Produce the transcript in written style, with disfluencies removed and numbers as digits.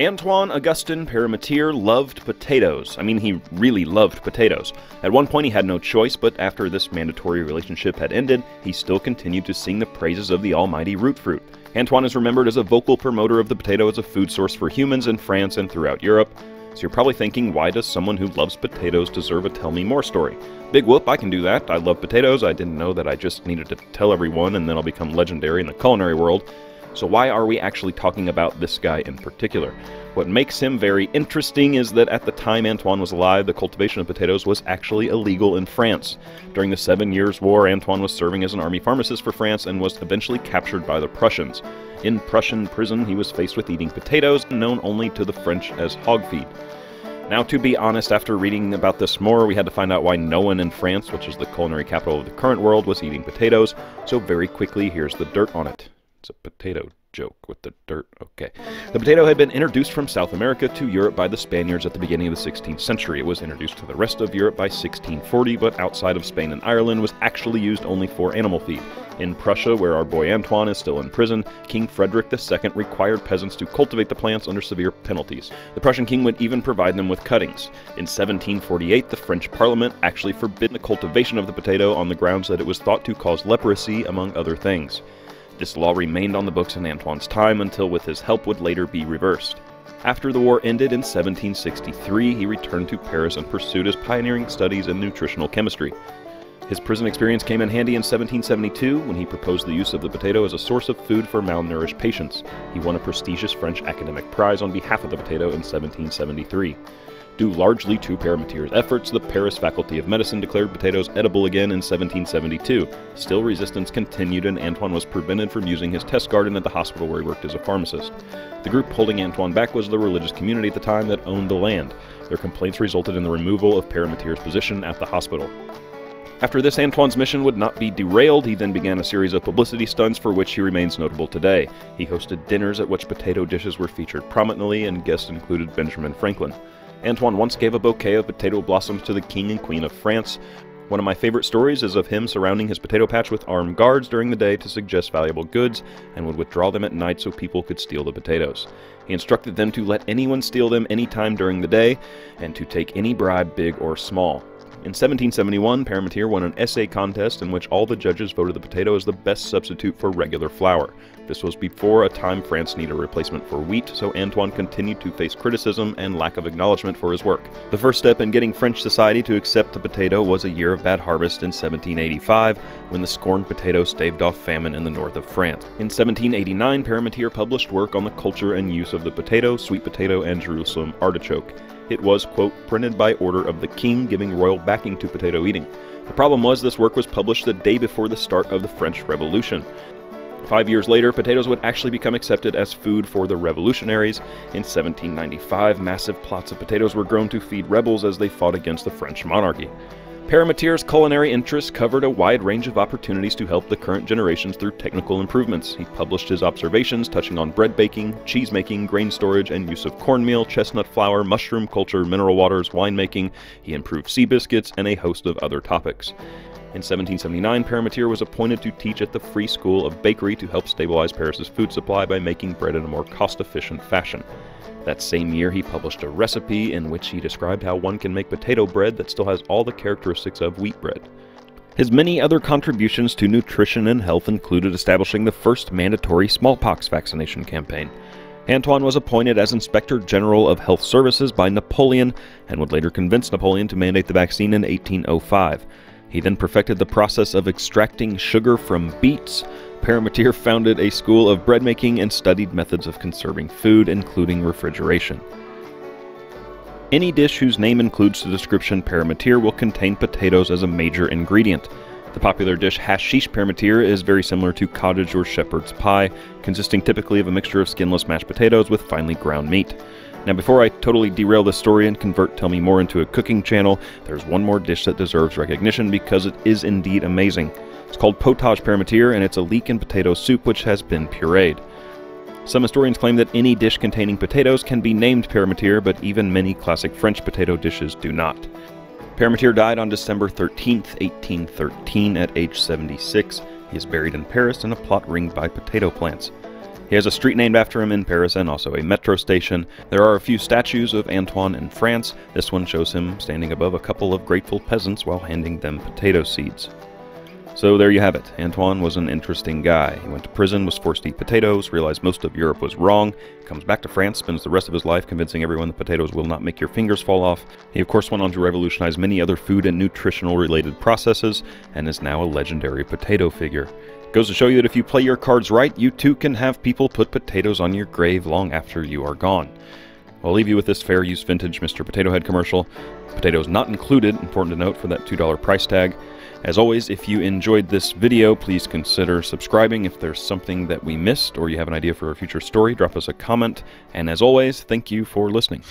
Antoine Augustin Parmentier loved potatoes. I mean, he really loved potatoes. At one point, he had no choice, but after this mandatory relationship had ended, he still continued to sing the praises of the almighty root fruit. Antoine is remembered as a vocal promoter of the potato as a food source for humans in France and throughout Europe. So you're probably thinking, why does someone who loves potatoes deserve a Tell Me More story? Big whoop, I can do that. I love potatoes. I didn't know that I just needed to tell everyone and then I'll become legendary in the culinary world. So why are we actually talking about this guy in particular? What makes him very interesting is that at the time Antoine was alive, the cultivation of potatoes was actually illegal in France. During the 7 Years' War, Antoine was serving as an army pharmacist for France and was eventually captured by the Prussians. In Prussian prison, he was faced with eating potatoes, known only to the French as hog feed. Now, to be honest, after reading about this more, we had to find out why no one in France, which is the culinary capital of the current world, was eating potatoes, so very quickly here's the dirt on it. It's a potato joke with the dirt, okay. The potato had been introduced from South America to Europe by the Spaniards at the beginning of the 16th century. It was introduced to the rest of Europe by 1640, but outside of Spain and Ireland was actually used only for animal feed. In Prussia, where our boy Antoine is still in prison, King Frederick II required peasants to cultivate the plants under severe penalties. The Prussian king would even provide them with cuttings. In 1748, the French Parliament actually forbid the cultivation of the potato on the grounds that it was thought to cause leprosy, among other things. This law remained on the books in Antoine's time until, with his help, would later be reversed. After the war ended in 1763, he returned to Paris and pursued his pioneering studies in nutritional chemistry. His prison experience came in handy in 1772 when he proposed the use of the potato as a source of food for malnourished patients. He won a prestigious French academic prize on behalf of the potato in 1773. Due largely to Parmentier's efforts, the Paris Faculty of Medicine declared potatoes edible again in 1772. Still, resistance continued and Antoine was prevented from using his test garden at the hospital where he worked as a pharmacist. The group holding Antoine back was the religious community at the time that owned the land. Their complaints resulted in the removal of Parmentier's position at the hospital. After this, Antoine's mission would not be derailed. He then began a series of publicity stunts for which he remains notable today. He hosted dinners at which potato dishes were featured prominently, and guests included Benjamin Franklin. Antoine once gave a bouquet of potato blossoms to the King and Queen of France. One of my favorite stories is of him surrounding his potato patch with armed guards during the day to suggest valuable goods, and would withdraw them at night so people could steal the potatoes. He instructed them to let anyone steal them anytime during the day, and to take any bribe, big or small. In 1771, Parmentier won an essay contest in which all the judges voted the potato as the best substitute for regular flour. This was before a time France needed a replacement for wheat, so Antoine continued to face criticism and lack of acknowledgement for his work. The first step in getting French society to accept the potato was a year of bad harvest in 1785, when the scorned potato staved off famine in the north of France. In 1789, Parmentier published work on the culture and use of the potato, sweet potato, and Jerusalem artichoke. It was, quote, printed by order of the king, giving royal backing to potato eating. The problem was this work was published the day before the start of the French Revolution. 5 years later, potatoes would actually become accepted as food for the revolutionaries. In 1795, massive plots of potatoes were grown to feed rebels as they fought against the French monarchy. Parmentier's culinary interests covered a wide range of opportunities to help the current generations through technical improvements. He published his observations touching on bread baking, cheese making, grain storage, and use of cornmeal, chestnut flour, mushroom culture, mineral waters, winemaking. He improved sea biscuits and a host of other topics. In 1779, Parmentier was appointed to teach at the Free School of Bakery to help stabilize Paris's food supply by making bread in a more cost-efficient fashion. That same year, he published a recipe in which he described how one can make potato bread that still has all the characteristics of wheat bread. His many other contributions to nutrition and health included establishing the first mandatory smallpox vaccination campaign. Antoine was appointed as Inspector General of Health Services by Napoleon, and would later convince Napoleon to mandate the vaccine in 1805. He then perfected the process of extracting sugar from beets. Parmentier founded a school of bread making and studied methods of conserving food, including refrigeration. Any dish whose name includes the description Parmentier will contain potatoes as a major ingredient. The popular dish hachis parmentier is very similar to cottage or shepherd's pie, consisting typically of a mixture of skinless mashed potatoes with finely ground meat. Now, before I totally derail this story and convert Tell Me More into a cooking channel, there's one more dish that deserves recognition because it is indeed amazing. It's called Potage Parmentier, and it's a leek and potato soup which has been pureed. Some historians claim that any dish containing potatoes can be named Parmentier, but even many classic French potato dishes do not. Parmentier died on December 13th, 1813 at age 76. He is buried in Paris in a plot ringed by potato plants. He has a street named after him in Paris and also a metro station. There are a few statues of Antoine in France. This one shows him standing above a couple of grateful peasants while handing them potato seeds. So there you have it. Antoine was an interesting guy. He went to prison, was forced to eat potatoes, realized most of Europe was wrong, comes back to France, spends the rest of his life convincing everyone that potatoes will not make your fingers fall off. He of course went on to revolutionize many other food and nutritional related processes, and is now a legendary potato figure. It goes to show you that if you play your cards right, you too can have people put potatoes on your grave long after you are gone. I'll leave you with this fair use vintage Mr. Potato Head commercial. Potatoes not included, important to note for that $2 price tag. As always, if you enjoyed this video, please consider subscribing. If there's something that we missed or you have an idea for a future story, drop us a comment. And as always, thank you for listening.